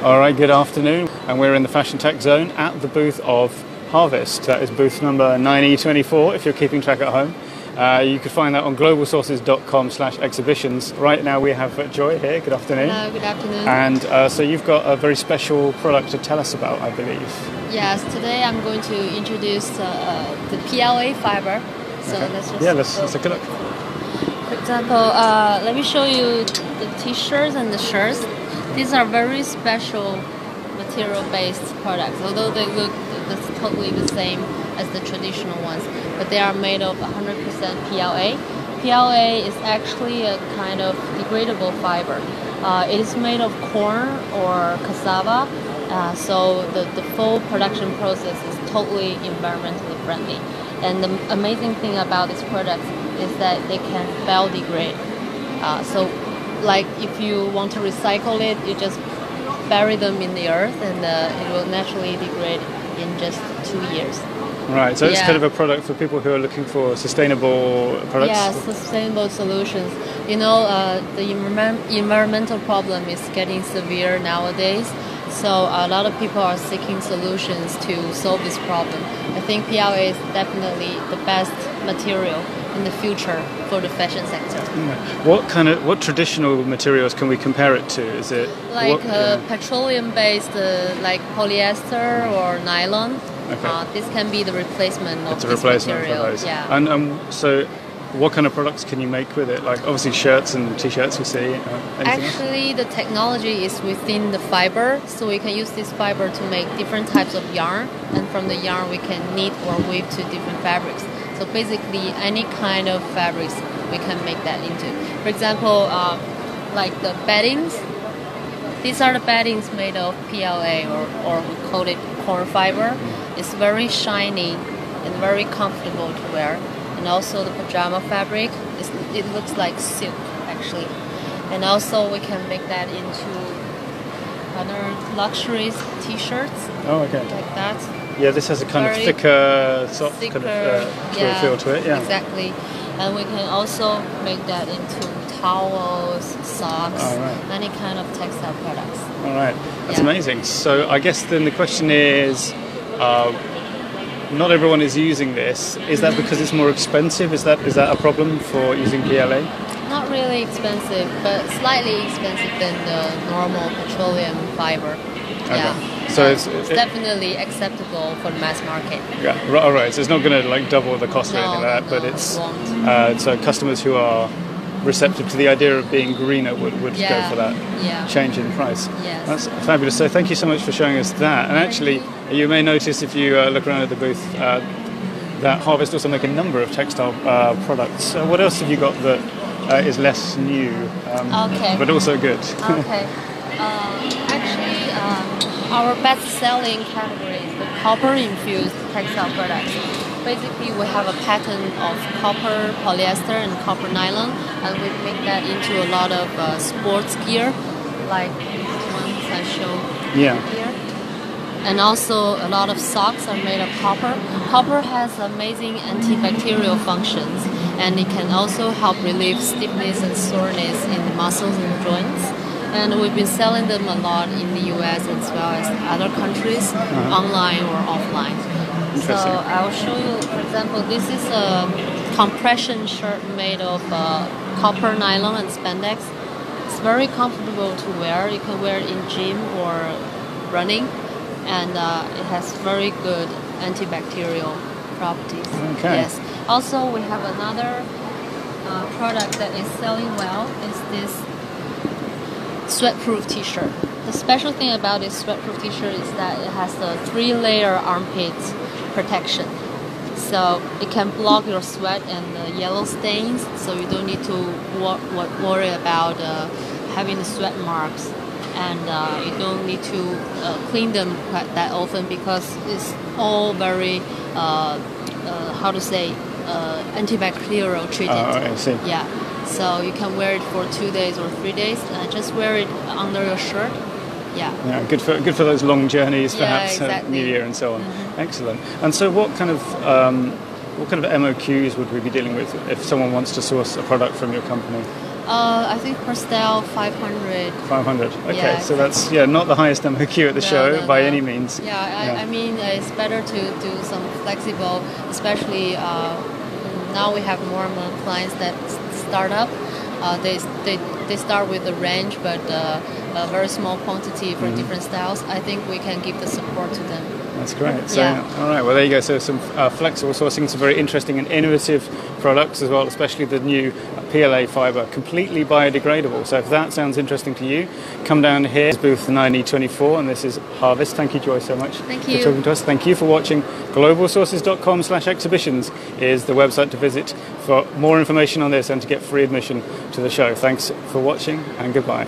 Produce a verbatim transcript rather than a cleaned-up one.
All right, good afternoon, and we're in the Fashion Tech Zone at the booth of Harvest. That is booth number nine E twenty-four if you're keeping track at home. Uh, you can find that on global sources dot com slash exhibitions. Right now we have Joy here. Good afternoon. Hello, good afternoon. And uh, so you've got a very special product to tell us about, I believe. Yes, today I'm going to introduce uh, the P L A fiber. So okay. let's just yeah, let's, let's take a look. For example, uh, let me show you the t-shirts and the shirts. These are very special material-based products, although they look totally the same as the traditional ones, but they are made of one hundred percent P L A. P L A is actually a kind of degradable fiber. Uh, it is made of corn or cassava, uh, so the, the full production process is totally environmentally friendly. And the amazing thing about these products is that they can biodegrade. Uh, so like if you want to recycle it, you just bury them in the earth and uh, it will naturally degrade in just two years. Right, so yeah. It's kind of a product for people who are looking for sustainable products? Yeah, sustainable solutions. You know, uh, the env environmental problem is getting severe nowadays, so a lot of people are seeking solutions to solve this problem. I think P L A is definitely the best material in the future for the fashion sector. Yeah. What kind of what traditional materials can we compare it to? Is it like uh, petroleum-based, uh, like polyester or nylon? Okay. Uh, this can be the replacement of it's a this replacement material. For those. Yeah. And um, so, what kind of products can you make with it? Like obviously shirts and t-shirts we see. Uh, Actually, else? the technology is within the fiber, so we can use this fiber to make different types of yarn, and from the yarn we can knit or weave to different fabrics. So basically, any kind of fabrics we can make that into. For example, um, like the beddings. These are the beddings made of P L A, or, or we call it corn fiber. It's very shiny and very comfortable to wear. And also the pajama fabric, it's, it looks like silk actually. And also we can make that into other luxury t-shirts. Oh, okay. Like that. Yeah, this has a kind Very of thicker, soft thicker, kind of uh, yeah, feel to it. Yeah, exactly. And we can also make that into towels, socks, oh, right. any kind of textile products. All right, that's yeah. amazing. So I guess then the question is, uh, not everyone is using this. Is that because it's more expensive? Is that is that a problem for using P L A? Not really expensive, but slightly expensive than the normal petroleum fiber. Okay. Yeah. So yeah, it's, it's definitely it, acceptable for the mass market. Yeah, right, all right. So it's not going to like double the cost no, or anything like that, no, but it's it uh, so customers who are receptive to the idea of being greener would, would yeah, go for that yeah. change in price. Yes. That's fabulous. So thank you so much for showing us that. And actually, you may notice if you uh, look around at the booth uh, that Harvest also make a number of textile uh, products. So what else have you got that uh, is less new, um, okay. but also good? Okay. Uh, actually, um, our best-selling category is the copper-infused textile products. Basically, we have a pattern of copper polyester and copper nylon, and we make that into a lot of uh, sports gear, like the ones I showed yeah. here. And also, a lot of socks are made of copper. Copper has amazing antibacterial functions, and it can also help relieve stiffness and soreness in the muscles and joints. And we've been selling them a lot in the U S as well as other countries, uh-huh. online or offline. So I'll show you, for example, this is a compression shirt made of uh, copper nylon and spandex. It's very comfortable to wear. You can wear it in gym or running, and uh, it has very good antibacterial properties. Okay. Yes. Also, we have another uh, product that is selling well. Is this sweatproof t-shirt. The special thing about this sweatproof t-shirt is that it has the three layer armpit protection. So it can block your sweat and the yellow stains, so you don't need to wor worry about uh, having the sweat marks, and uh, you don't need to uh, clean them quite that often because it's all very, uh, uh, how to say, uh, antibacterial treated. Uh, I see. Yeah. So you can wear it for two days or three days. Uh, just wear it under your shirt. Yeah. Yeah. Good for good for those long journeys, perhaps yeah, exactly. uh, New Year and so on. Mm-hmm. Excellent. And so, what kind of um, What kind of M O Qs would we be dealing with if someone wants to source a product from your company? Uh, I think per style five hundred. five hundred, okay, yeah, so that's yeah not the highest M O Q at the no, show no, by no. any means. Yeah, I, yeah. I mean, it's better to do some flexible, especially uh, now we have more and more clients that start up. Uh, they, they, they start with a range, but uh, a very small quantity for mm-hmm. different styles. I think we can give the support to them. That's great. So, yeah. All right, well, there you go. So some uh, flexible sourcing, some very interesting and innovative products as well, especially the new P L A fiber, completely biodegradable. So if that sounds interesting to you, come down here. This is booth nine E twenty-four, and this is Harvest. Thank you, Joy, so much Thank you. for talking to us. Thank you for watching. Global Sources dot com slash exhibitions is the website to visit for more information on this and to get free admission to the show. Thanks for watching, and goodbye.